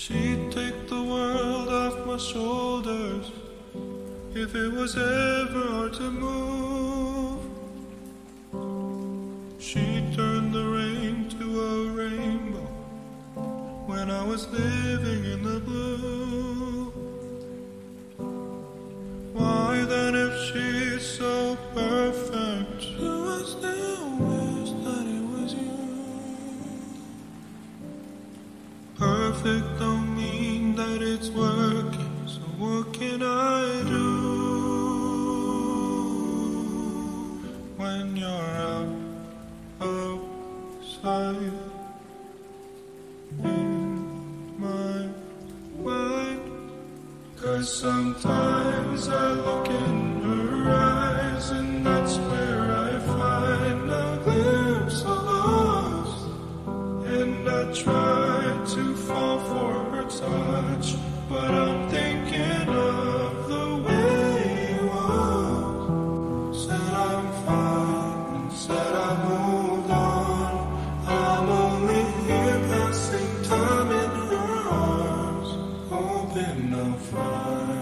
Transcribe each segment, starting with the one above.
She'd take the world off my shoulders if it was ever hard to move. She'd turn the rain to a rainbow when I was living in the blue. Why then, if she's so perfect, do I still wish that it was you? Perfect don't mean that it's working, so what can I do when you're out of sight? Sometimes I look in her eyes, and that's where I find a glimpse of lost. And I try to fall for her touch, but I'm thinking of the way it was. Said I'm fine, and said I moved on. I'm only here passing time in her arms, hoping I'll find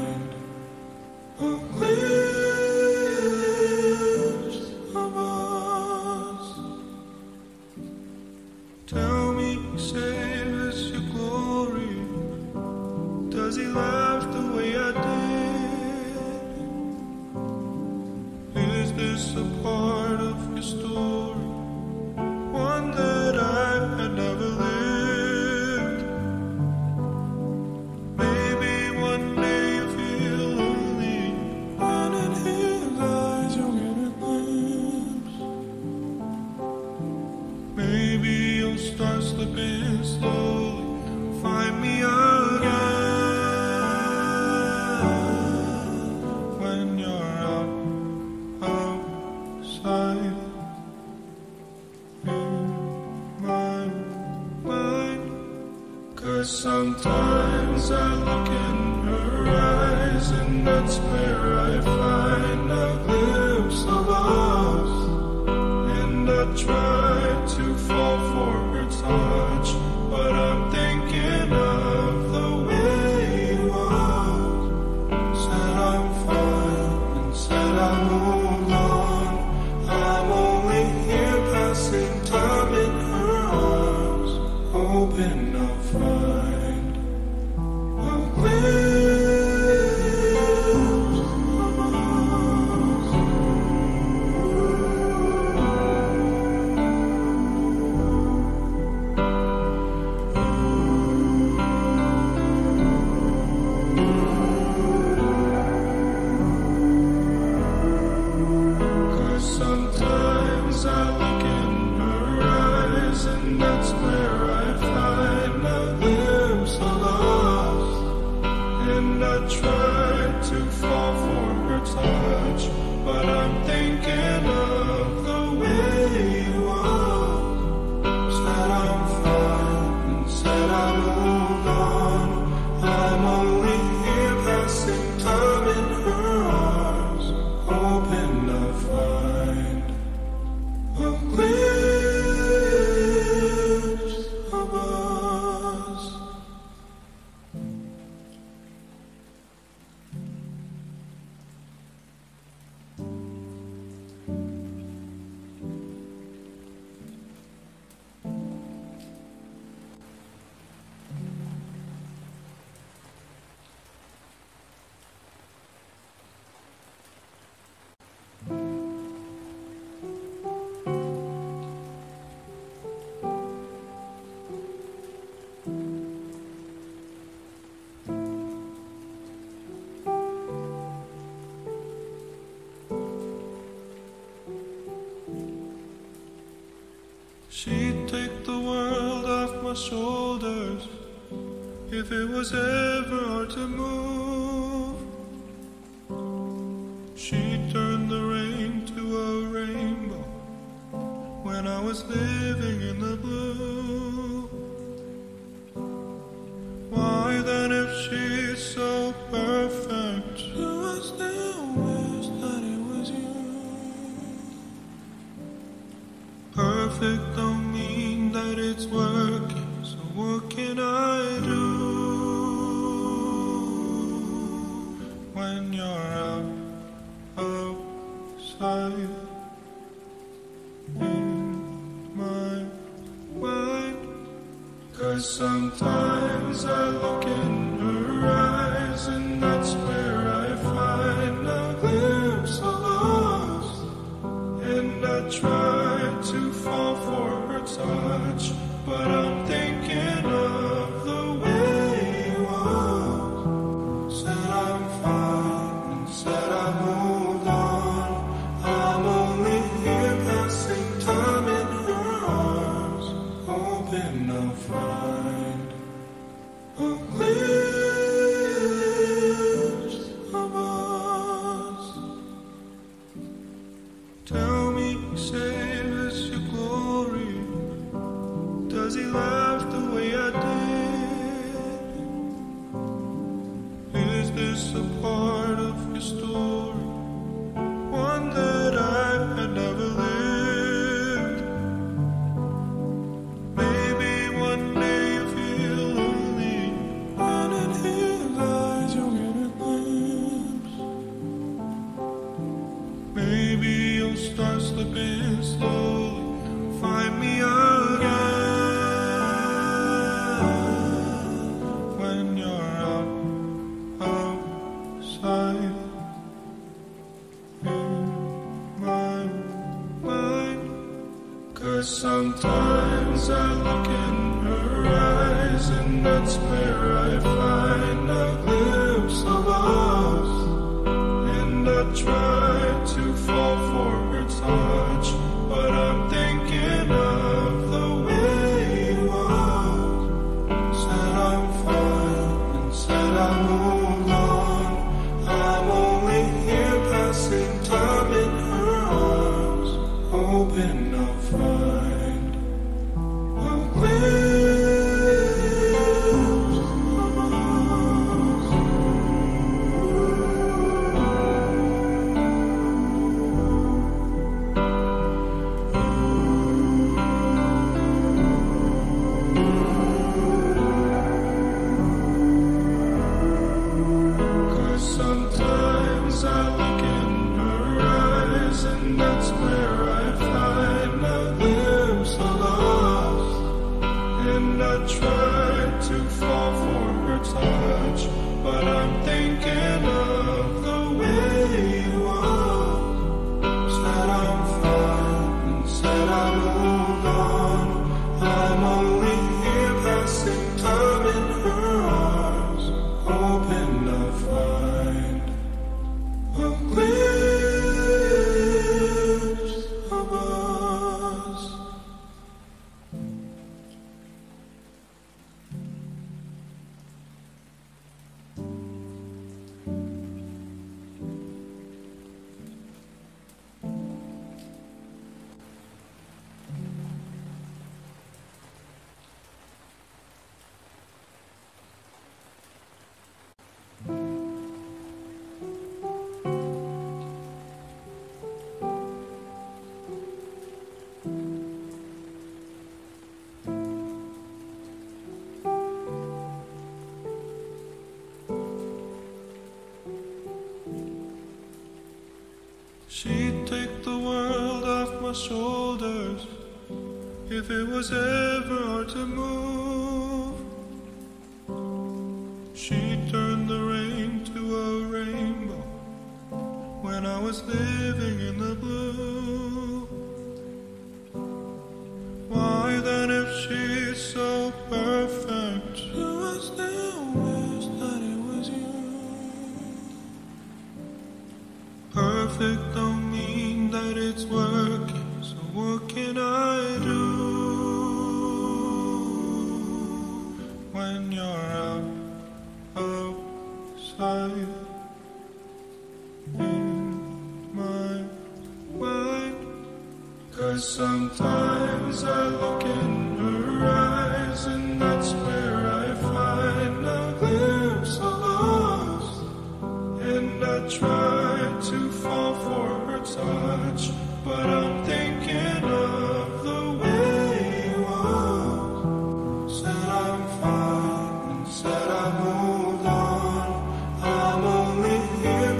shoulders if it was ever hard to move. She turned the rain to a rainbow when I was living in the blue. Why then, if she's so perfect, do I still wish that it was you? Perfect don't mean that it's working, what can I do? you're out of sight. In my mind, 'cause sometimes I look in her eyes, and that's where I find a glimpse of us. And I try to fall for her touch, but I'm thinking of the way it was. Said I'm fine, and said I moved on. I'm only here passing time in her arms, hoping I'll find a glimpse of us. Tell me, save us your glory. Does he laugh the way I did? Is this a part of your story, one that I had never lived? Maybe one day you feel lonely, and in his eyes you'll get a glimpse. Maybe you'll start slipping slowly and find me again. When you're out of sight, in my mind, 'cause sometimes I look in her eyes, and that's where I find a glimpse of us. And I try to fall for her touch, but I'm thinking of the way it was. Said I'm fine, said I moved on. I'm only here passing time in her arms, hoping I'll find a sometimes I look in her eyes, and that's where I find a glimpse of us. And I try to fall for her touch, but I'm thinking of the way it was. Said I'm fine, and said I moved on. I'm only here passing time in her arms, hoping I'll find a glimpse of us. She'd take the world off my shoulders if it was ever hard to move. She'd turn the rain to a rainbow when I was living in the blue. Why then, if she's so perfect, do I still wish that it was you? Perfect don't mean that it's working, so what can I do? When you're out of sight, in my mind, 'cause sometimes I look in her eyes, and that's where I find a glimpse of us. And I try to fall for her touch, but I'm thinking of the way it was. Said I'm fine, and said I moved on. I'm only here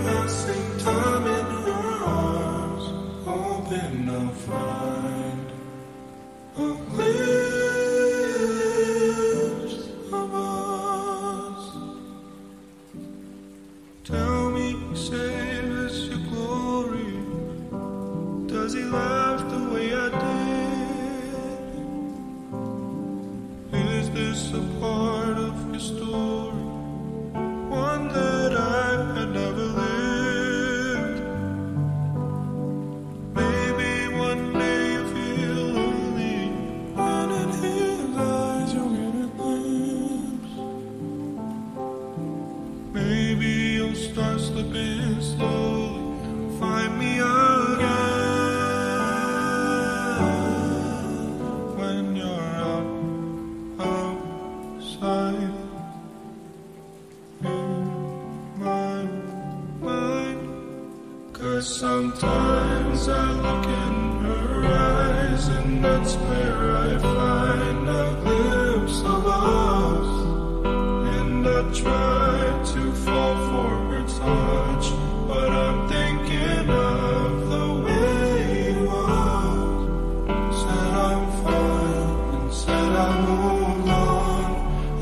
Sometimes I look in her eyes, and that's where I find a glimpse of us. And I try to fall for her touch, but I'm thinking of the way it was. Said I'm fine, and said I moved on.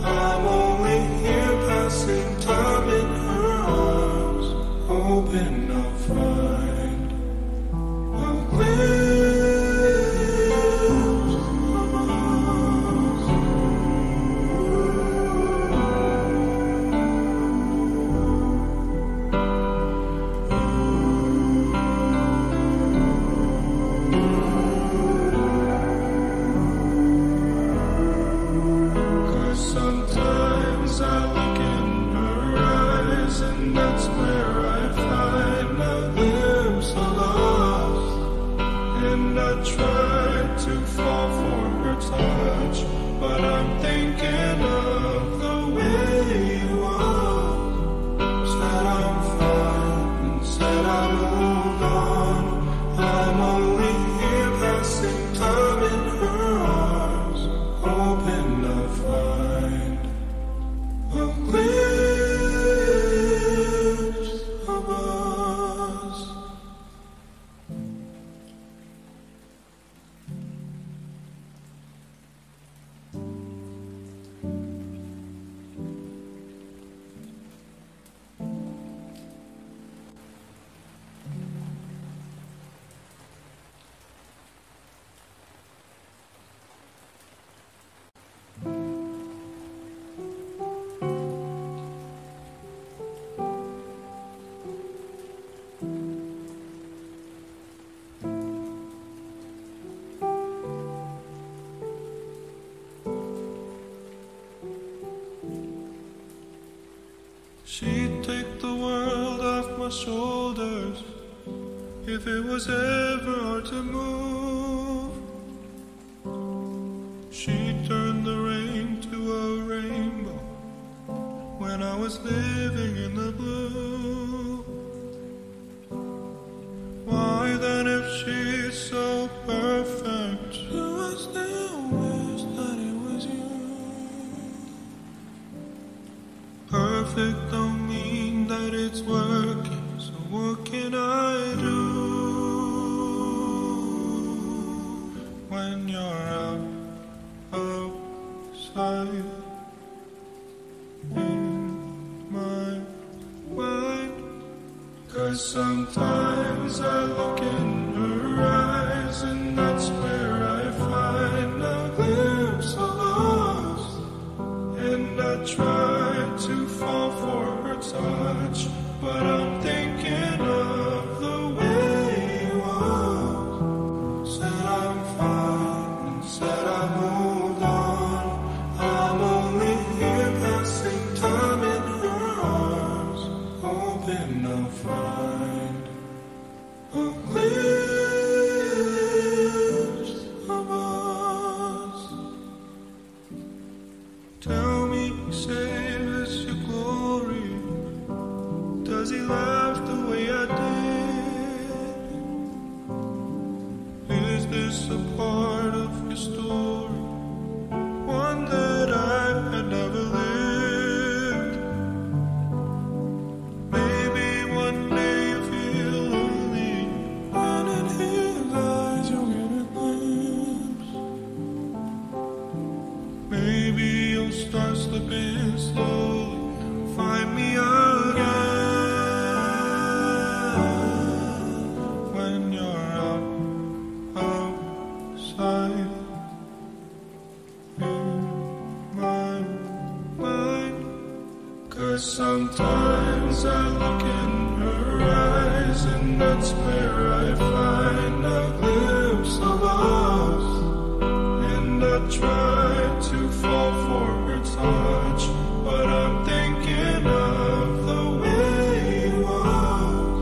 I'm only here passing time in her arms, hoping I'll find. She'd take the world off my shoulders if it was ever hard to move. She turned the rain to a rainbow when I was living in the blue. Why then, if she's so perfect, do I still wish that it was you? Perfect don't mean that it's working, so what can I do when you're outside in my mind? 'Cause sometimes I look in her eyes, and that's where I find a glimpse of us. And I try to fall for her touch, but I'm thinking of the way it was. Said I'm fine, and said I moved on. I'm only here passing time in her arms, hoping I'll find a glimpse of us. Tell me, say, does he laugh the way I did? Is this a part of your story? start slipping slowly, find me again when you're outside. In my mind, 'cause sometimes I look in her eyes, and that's where I find a glimpse of us. And I try to fall for her touch, but I'm thinking of the way it was.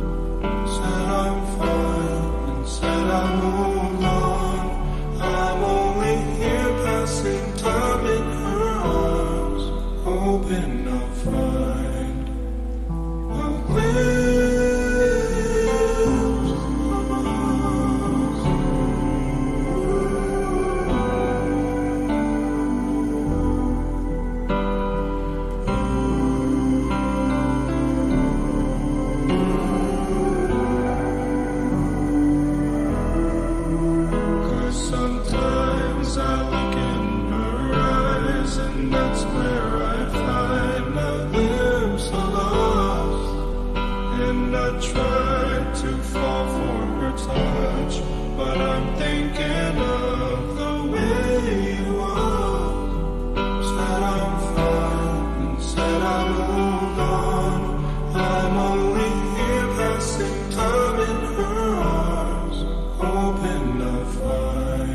Said I'm fine and said I moved on. I'm only here passing time in her arms, hoping I'll find a glimpse. Sometimes I look in her eyes, and that's where I find a glimpse of us. And I try to fall for her touch, but I'm thinking of the way you are. Said I'm fine and said I moved on. I'm only here passing time in her arms, hoping I'll find a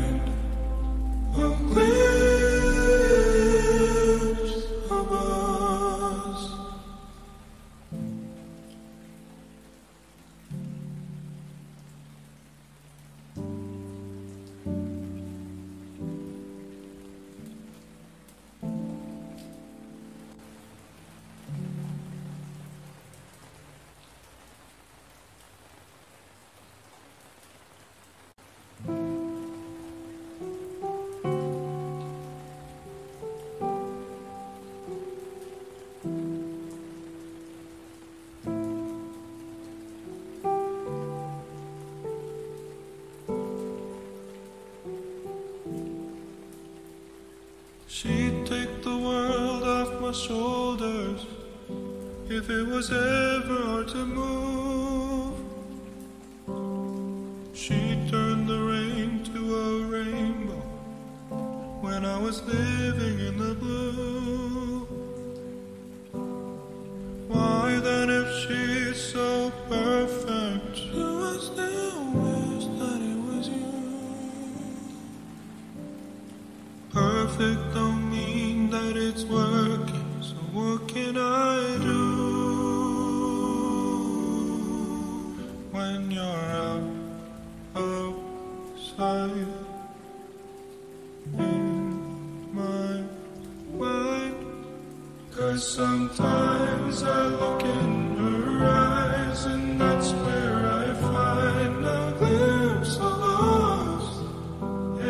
glimpse of us. She'd take the world off my shoulders if it was ever hard to move. She turned the rain to a rainbow when I was living in the blue. Why then, if she's so perfect, do I still wish that it was you? Perfect don't mean that it's working, so what can I do when you're outside? In my mind, 'cause sometimes I look in her eyes, and that's where I find a glimpse of us.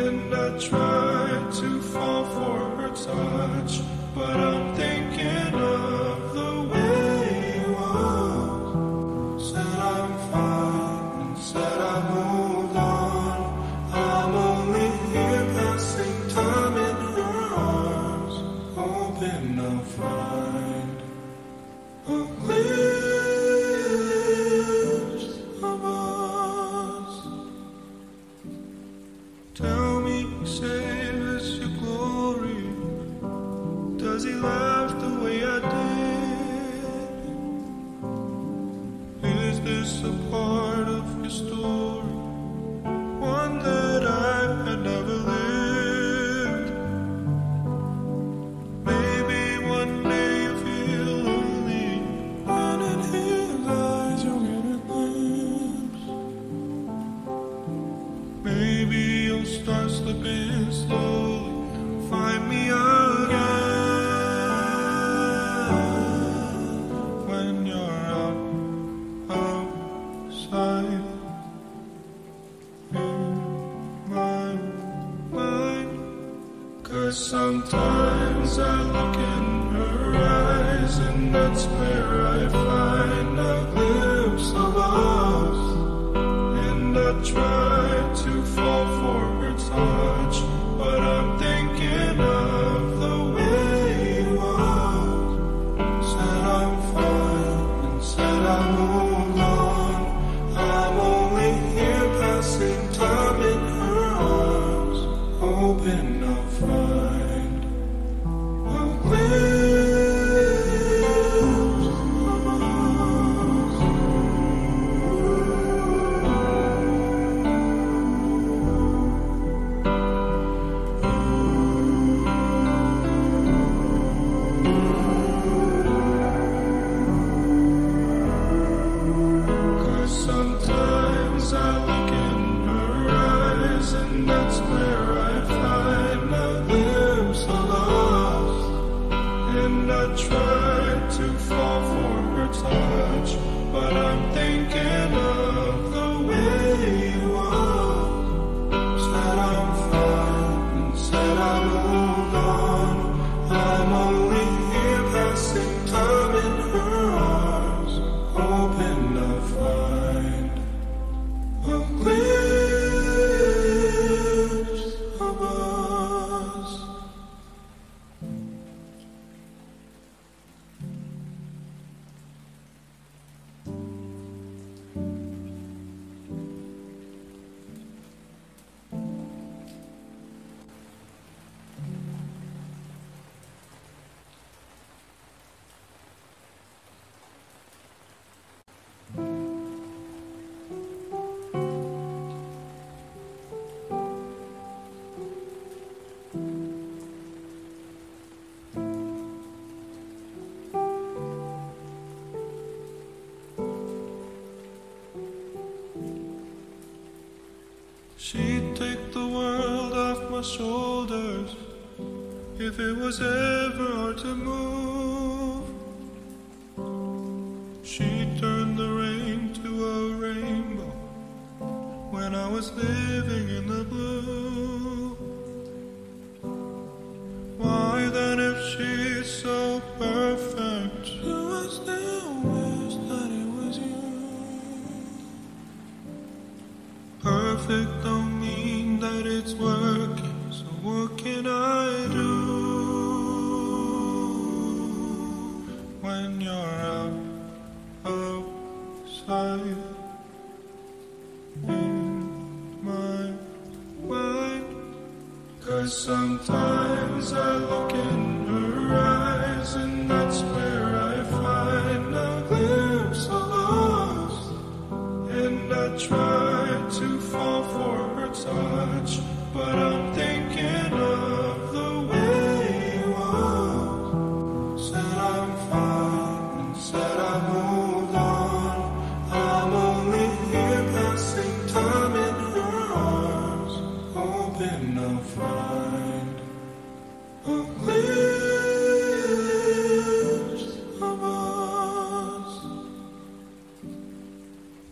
And I try to fall for her touch, but I'm thinking of the way you are. Said I'm fine and said I moved on. I'm only here passing time in her arms, hoping I'll find a glimpse of us. Tell me, say, does he laugh the way I did? Is this a part of your story, one that I had never lived? Maybe one day you feel lonely, and in his eyes you'll get a glimpse. Maybe you'll start slipping slowly, find me again when you're outside. In my mind, 'cause sometimes I look in her eyes, and that's where I find a glimpse of us. And I try to fall for her touch, but I'm thinking of the way She'd take the world off my shoulders if it was ever hard to move. She'd turn the rain to a rainbow when I was living in the blue. Why then, if she's so perfect, do I still wish that it was you? Perfect don't mean that it's working, so what can I do when you're out, outside, in my mind? 'Cause sometimes I look in her eyes, and that's where I find a glimpse of lost, and I try to fall for her touch, but I'm thinking of the way you are. Said I'm fine, and said I moved on. I'm only here passing time in her arms, hoping I'll find a glimpse of us.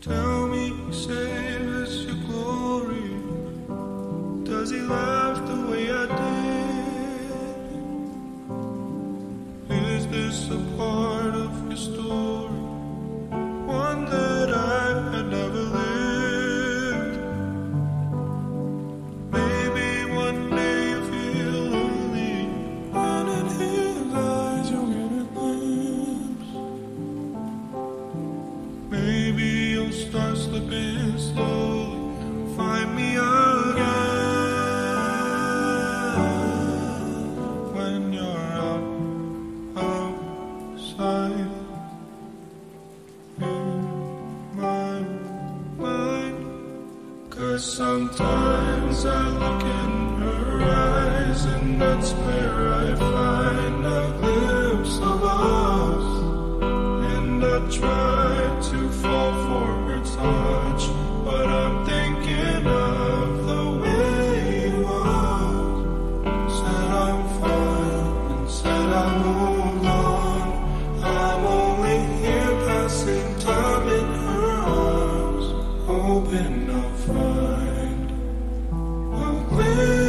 Tell me, say, does he laugh the way I did? Is this a part of your story, one that I had never lived? Maybe one day you feel lonely, and in his eyes you'll get a glimpse. Maybe you'll start slipping slowly and find me again. Sometimes I look in her eyes, and that's where I find a glimpse of us, and I try to fall for her touch, but I'm thinking of the way you are. Said I'm fine, and said I moved on. I'm only here passing time in her arms, hoping I'll find a glimpse.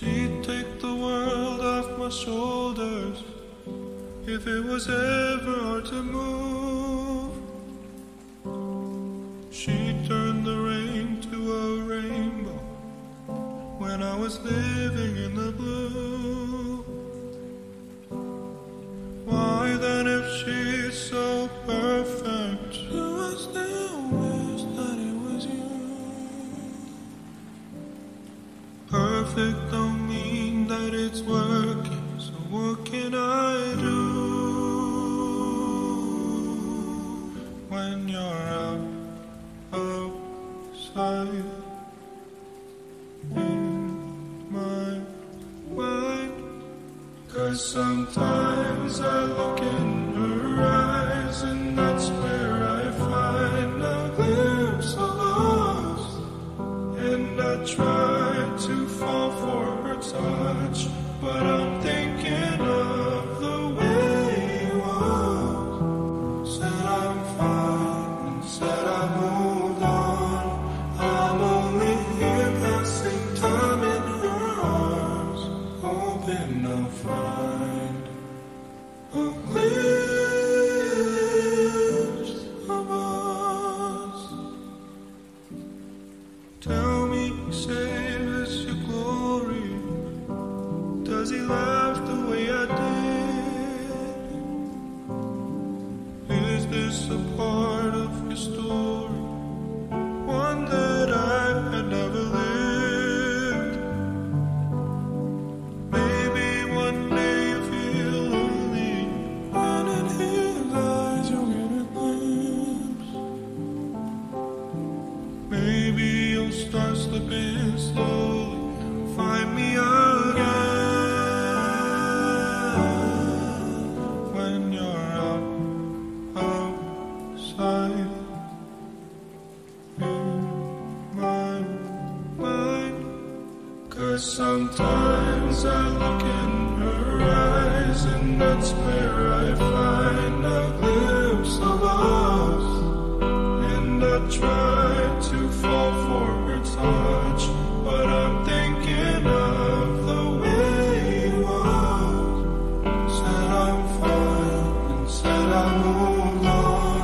She'd take the world off my shoulders if it was ever hard to move. She'd turn the rain to a rainbow when I was living in the blue. Why then, if she's so perfect, do I still wish that it was you? Perfect don't mean that it's working, so what can I do when you're out of sight? Sometimes I look in her eyes, and that's where I find a glimpse of lost. And I try to fall for her touch, but I'm thinking of the way it was. Said I'm fine, and said I moved on. I'm only here passing time in her arms, hoping I'll find a glimpse of us. Tell me, save us your glory. Does he laugh the way I did? Is this a part of your story, one that I had never lived? Maybe you'll start slipping slowly, find me again when you're out of sight. In my mind, 'cause sometimes I look in her eyes, and that's where I find a glimpse of us. And I try to fall for her touch, but I'm thinking of the way it was. Said I'm fine, and said I moved on.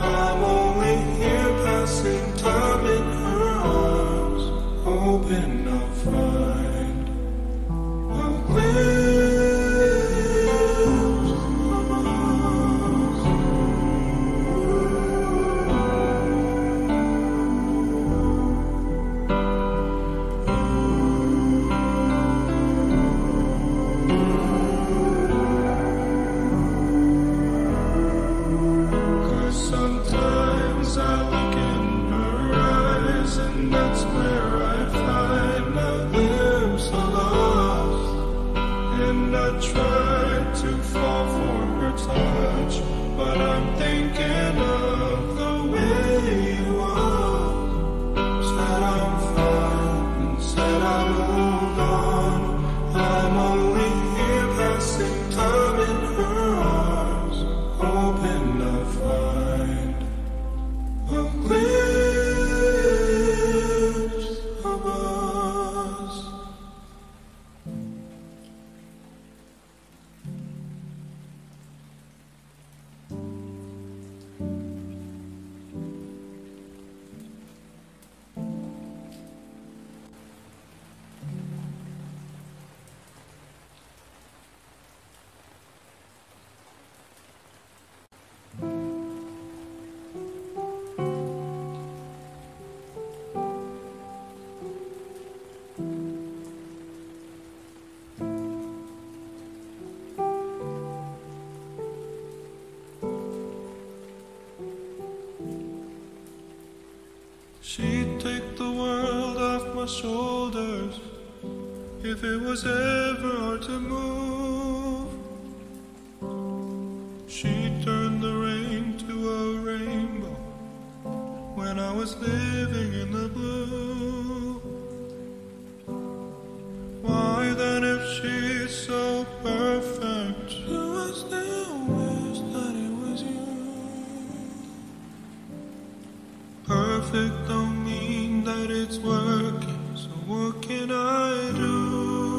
I'm only here passing time in her arms, hoping I'll find a way. Sometimes I look in her eyes, and that's where I find a glimpse of love. And I try to fall for her touch, but I'm thinking of the way it was. Said I'm fine, and said I moved on. I'm only here passing time in her arms, hoping I'll find a glimpse of us. She'd take the world off my shoulders if it was ever hard to move. She'd turn the rain to a rainbow when I was living in the blue. Why then, if she's so perfect, do I still wish that it was you? Perfect don't mean that it's working, so what can I do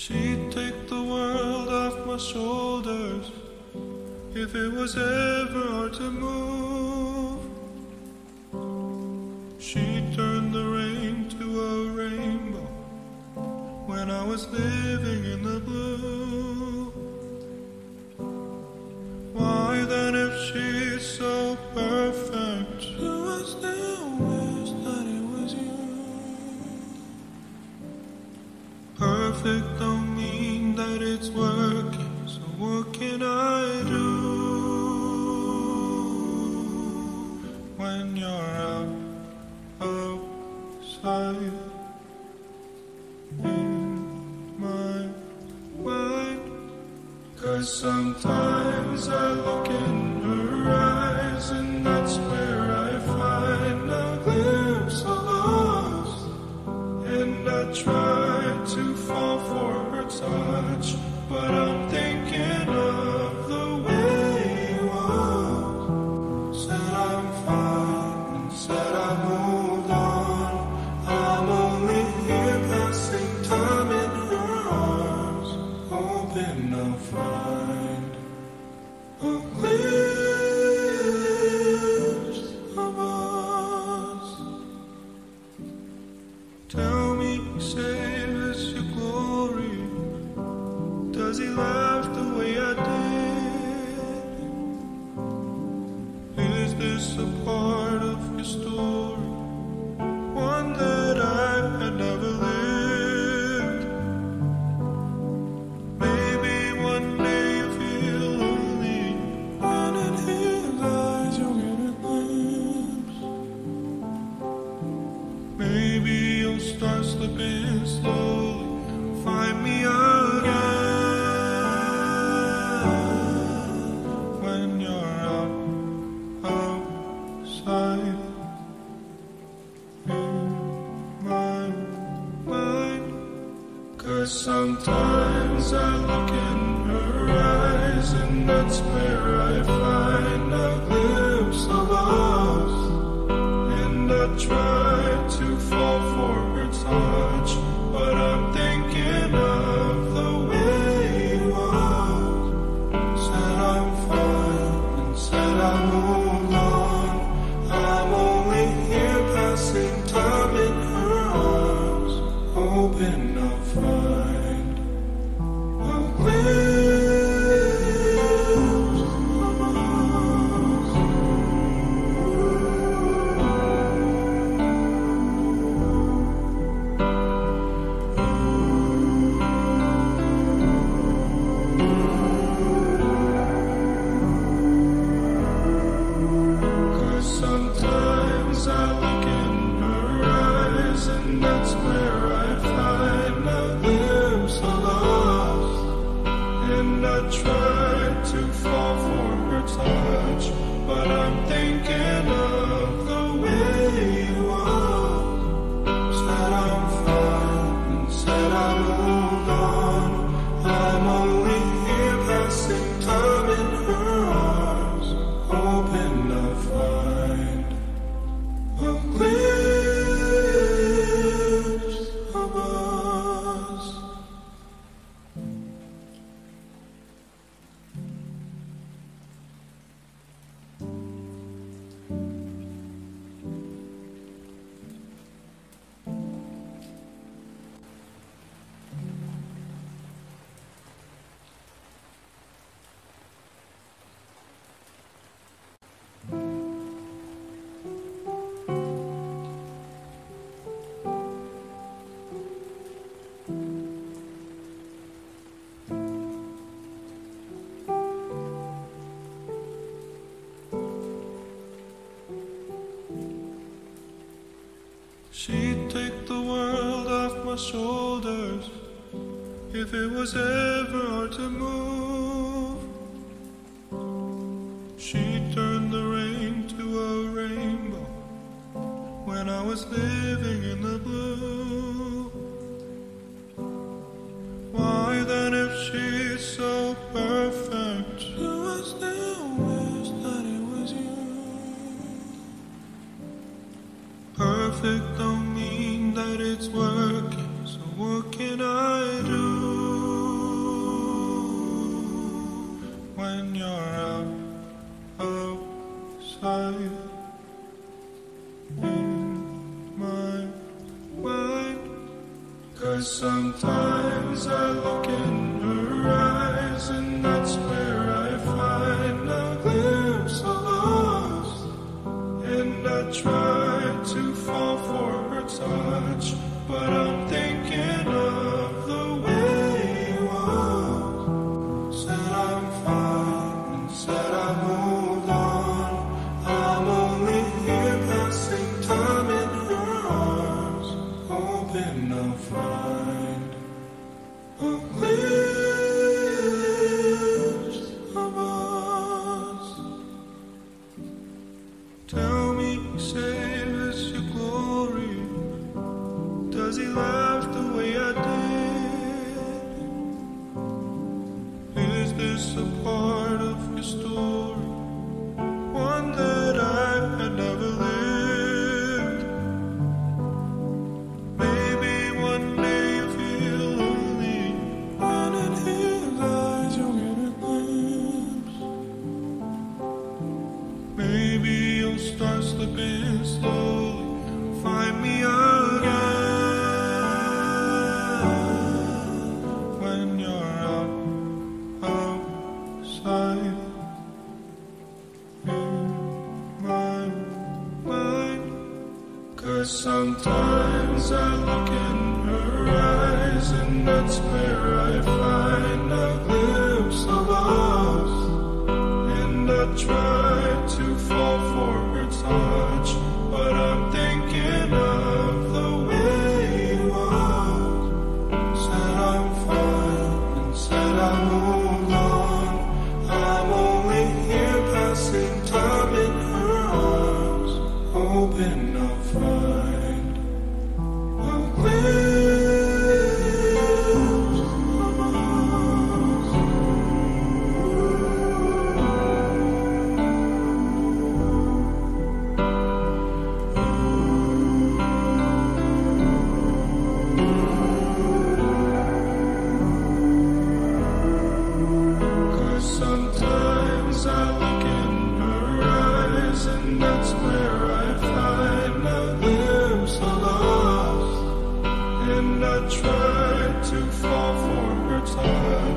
She'd take the world off my shoulders if it was ever hard to move. She'd turn the rain to a rainbow when I was living in the blue. Why then, if she's so perfect, do I still wish that it was you? Perfect don't mean that it's working, so what can I do when you're outside in my mind? 'Cause sometimes I look in her eyes and that's where I find a glimpse of us, and I try to fall for her touch, but I'm thinking of the way you are. Said I'm fine, and said I moved on. I'm only here. Sometimes I look in her eyes, and that's where I find a glimpse of us. And I try to fall for her touch, but I'm thinking of the way it was. Said I'm fine, and said I moved on. I'm only here passing time in her arms, hoping I'll find. She'd take the world off my shoulders if it was ever hard to move. She'd turn the rain to a rainbow when I was living in the blue. Why then, if she's so perfect, do I still wish that it was you? Perfect don't mean that it's working, so what can I do when you're outside in my mind? 'Cause sometimes I look in her eyes, and that's where I find a glimpse of us. And I try to fall for her touch, but I'm thinking of the way it was. Said I'm fine, and said I moved on. I'm only here passing time in her arms, hoping I'll find a glimpse of us. Tell me, say, does he laugh the way I did? Is this a part of your story, one that I had never lived? Maybe one day you feel lonely, and in his eyes you'll get Sometimes I look in her eyes, and that's where I find a glimpse of us. And I try to fall for her touch, but I'm thinking of the way you are. Said I'm fine, and said I moved on. I'm only here passing time in her arms, hoping I'll find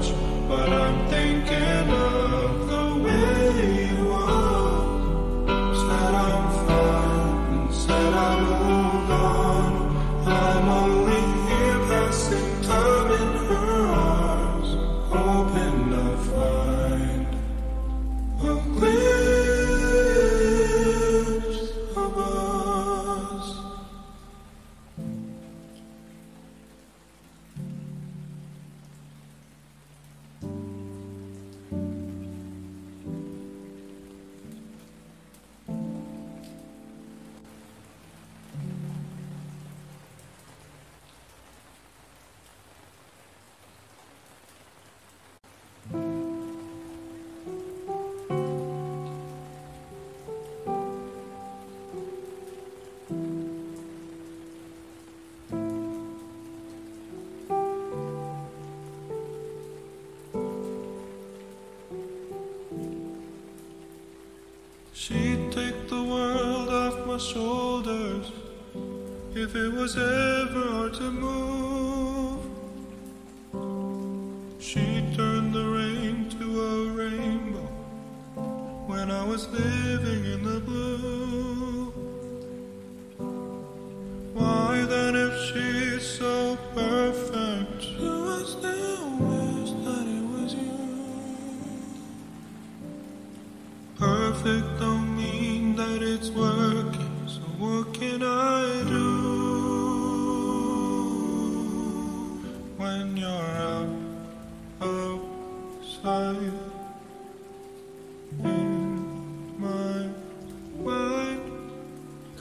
touch, but I'm thinking of the way you are. Said I'm fine, and said I moved on. I'm only here passing time in her arms, hoping I'll find a glimpse of us. She'd take the world off my shoulders if it was ever hard to move. She'd turn the rain to a rainbow when I was living in the blue. Why then, if she's so perfect, do I still wish that it was you? Perfect don't mean that it's working, so what can I do when you're out of sight? In my mind,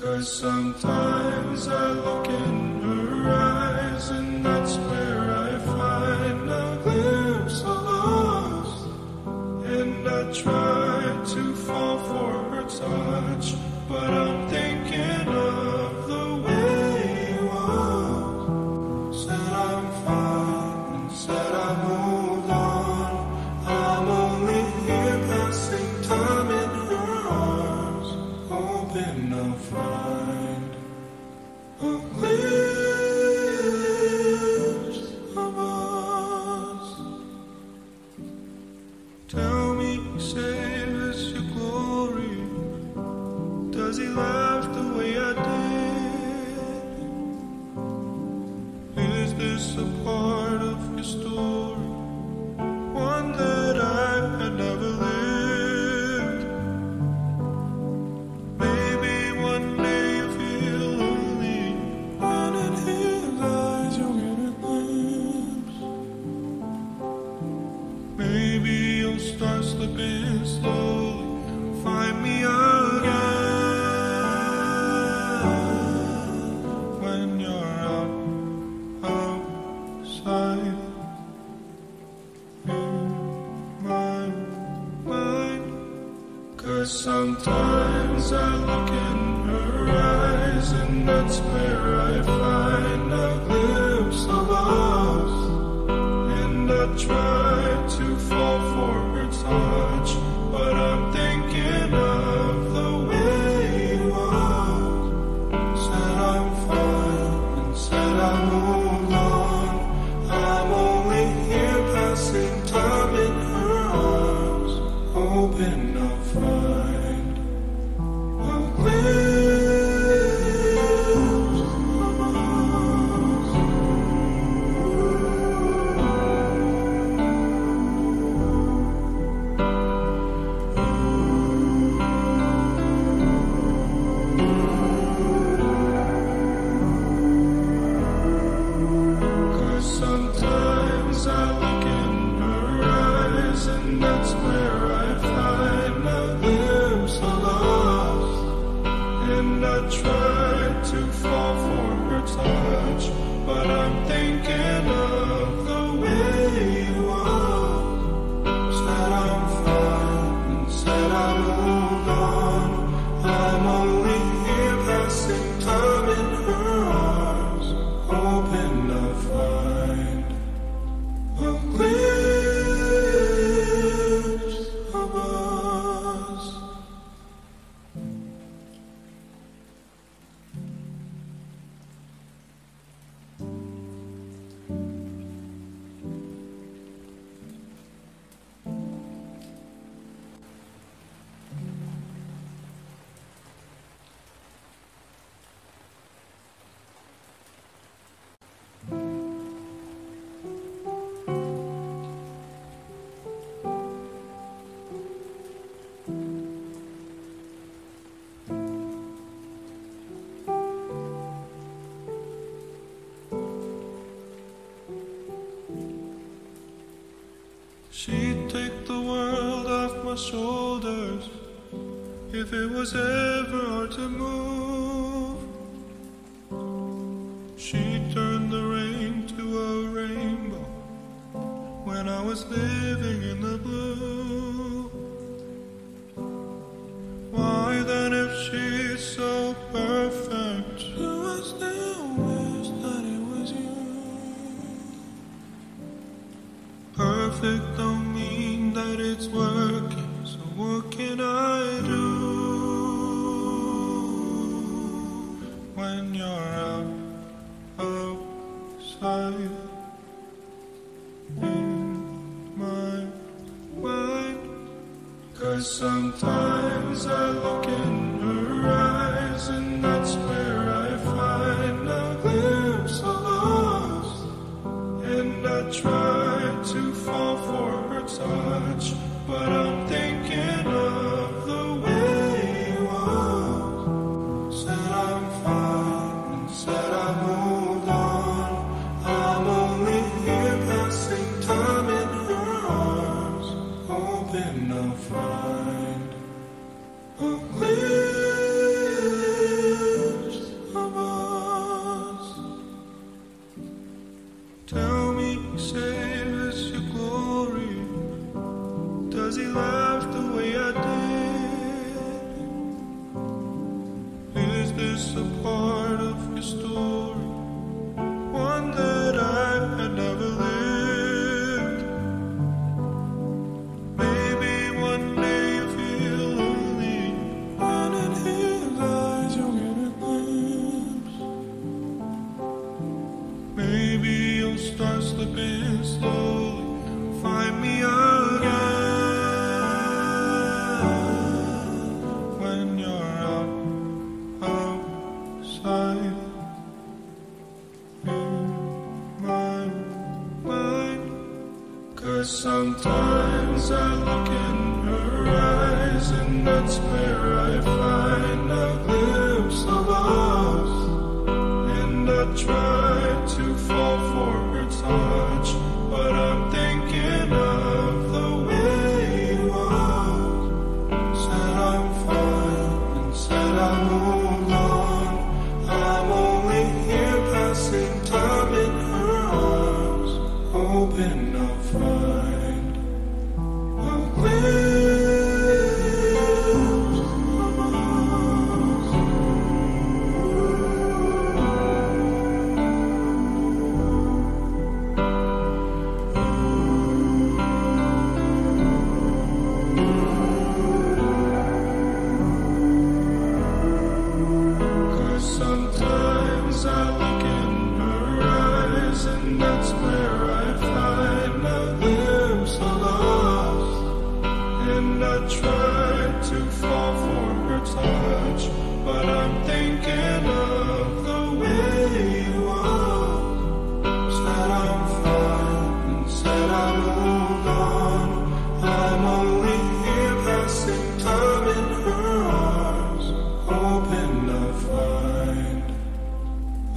'cause sometimes I look in her eyes, and that's where I find a glimpse of us. And I try to fall for her touch, but I'm thinking of the way you are. Said I'm fine, and said I moved on. I'm only here passing time in her arms, hoping I'll find a glimpse of us. Tell me, say, does he laugh the way I did? Is this a part of your story, one that I had never lived? Maybe one day you feel lonely, and in his eyes you'll get a glimpse. Maybe you'll start slipping slowly and find me again. Sometimes I look in her eyes, and that's where I find a glimpse of us. And I try to fall for her touch, but I'm thinking of the way you are. Said I'm fine, and said I moved on. I'm only here passing time in her arms, hoping I'll find a glimpse. shoulders, if it was ever hard to move. She turned the rain to a rainbow when I was living in the blue. Why then, if she's so perfect, do I still wish that it was you? Perfect don't mean that it's working, so what can I do when you're out of sight, in my mind? 'Cause sometimes I look in her eyes, and that's where I find a glimpse of us. And I try to fall for her touch, but I'm thinking of the way it was. Said I'm fine, and said I moved on. I'm only here passing time in her arms, hoping I'll find a glimpse of us. Tell me, save us your glory. Does he laugh the way I did? Is this a part of your story, one that I had never lived? Maybe one day you feel lonely, and in his eyes you'll get a glimpse. Maybe you'll start slipping slowly and find me again. Sometimes I look in her eyes, and that's where I find a glimpse of us. And I try to fall for her touch, but I'm thinking of the way it was. Said I'm fine, and said I moved on. I'm only here passing time in her arms, hoping I'll find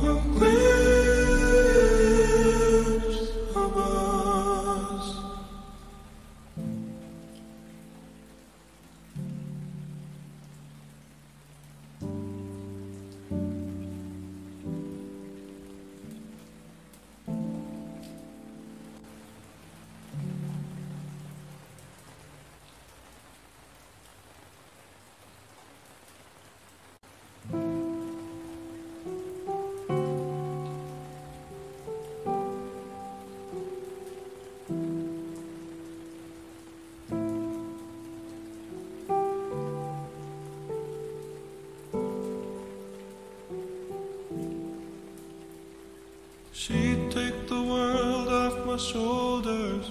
a glimpse. She'd take the world off my shoulders,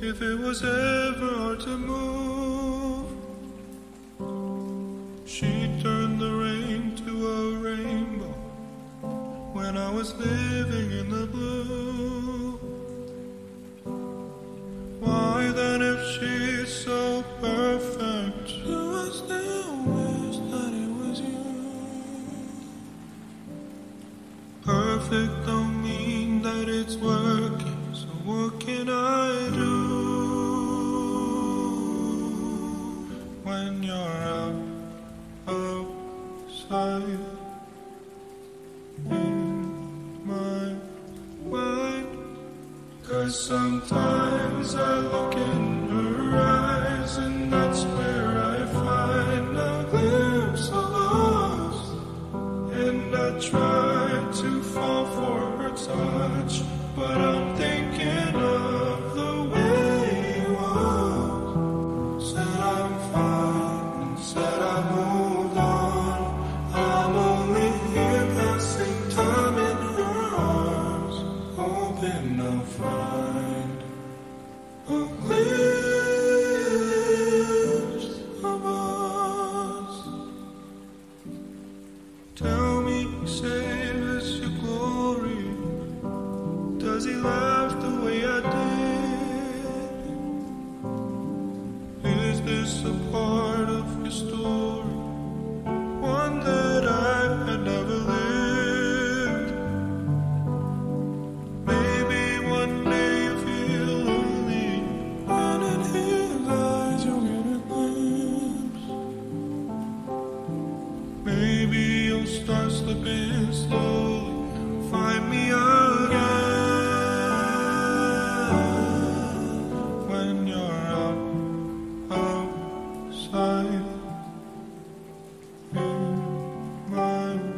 if it was ever hard to move. She turned the rain to a rainbow when I was living in the blue. Why then, if she's so perfect, do I still wish that it was you? Perfect don't mean that it's working, so what can I do when you're out outside in my way. 'Cause sometimes I look in her eyes, and that's where I find a glimpse of lost. And I try to fall for her touch, but I'm thinking of the way it was. Said I'm fine, and said I moved on. I'm only here passing time in her arms, hoping I'll find a glimpse of us. Tell me, save us your glory. Does he laugh the way I did? Is this a part of your story, one that I had never lived? Maybe one day you feel lonely, and in his eyes you'll get a glimpse. Maybe you'll start slipping slowly and find me again. When you're out outside in my mind,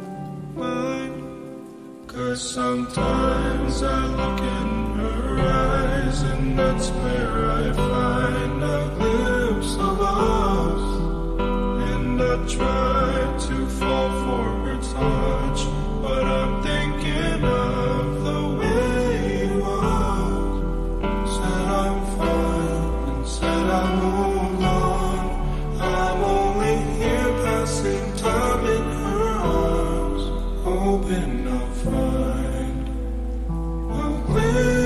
'cause sometimes I look in her eyes, and that's where I find a glimpse of us. And I try to fall for her touch, but I'm thinking of the way it was. Said I'm fine, said I moved on. I'm only here passing time in her arms, hoping I'll find a glimpse.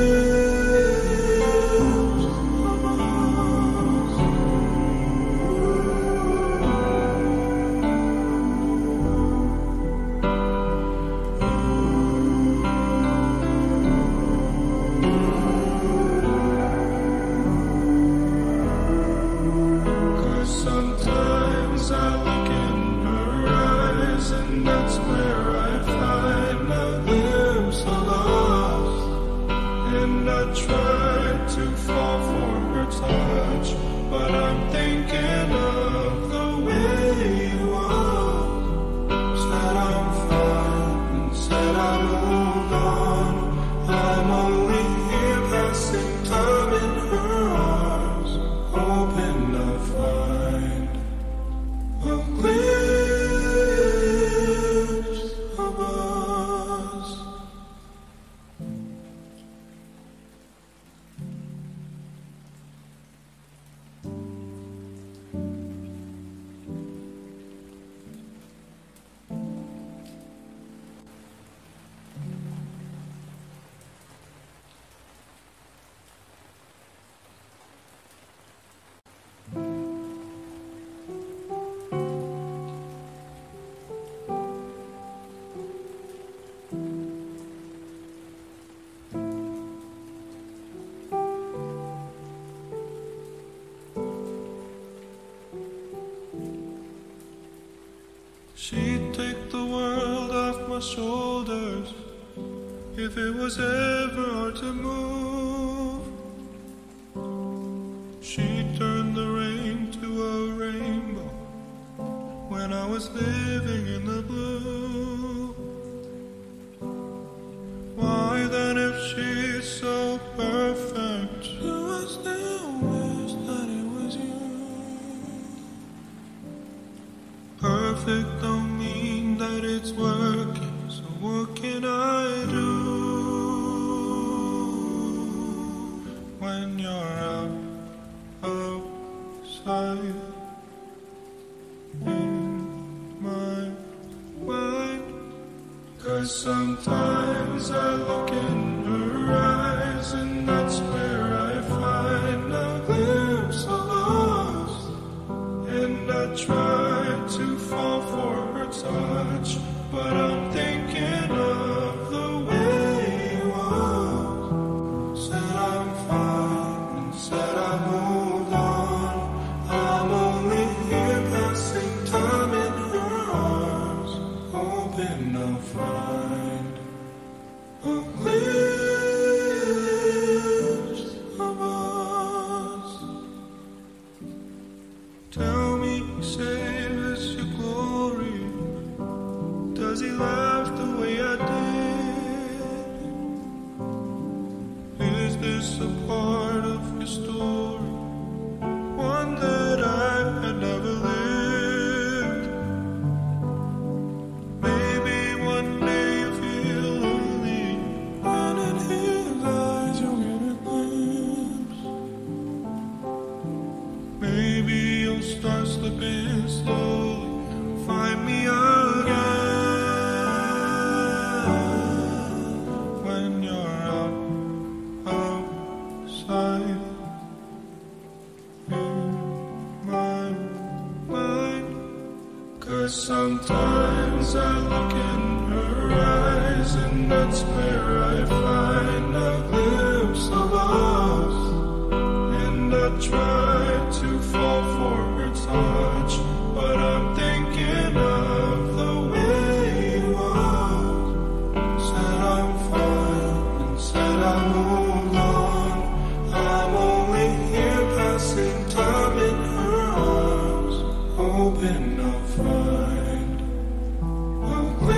Sometimes I look in her eyes, and that's where I find a glimpse of us. And I try to fall for her touch, but I'm thinking of the way it was. Said I'm fine, and said I moved on. I'm only here passing time in her arms, hoping I'll find a glimpse of us. She'd take the world off my shoulders if it was ever hard to move. She turned the rain to a rainbow when I was living in the blue. Why then, if she's so perfect, do I still wish that it was you? Perfect don't mean that it's working, so what can I do? When you're out outside in my mind, 'cause sometimes I look in her eyes, and that's where I find a glimpse of us. And I try to fall for her touch, but I'm thinking of the way it was. Said I'm fine, and said I moved on. I'm only here Tell me he savors your glory. Does he laugh the way I did? Is this a part of your story? One that I had never lived. Maybe one day you feel lonely, and in his eyes you'll get a glimpse. Maybe you'll start slipping slowly and find me again when you're outside. Sometimes I look in her eyes, and that's where I find a glimpse of us. And I try to fall for her touch, but I'm thinking of the way you walked. Said I'm fine, and said I moved on. I'm only here passing time in her arms, hoping I'll find a glimpse.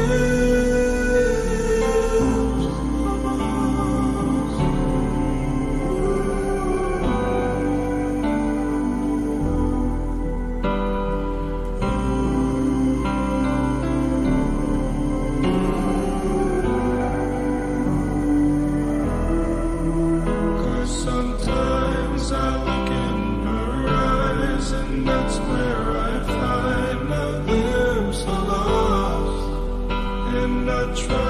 'Cause sometimes I look in her eyes, and that's where I find a glimpse of us, and I try.